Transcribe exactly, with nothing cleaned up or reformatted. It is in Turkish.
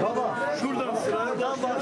Baba şuradan sıradan bak.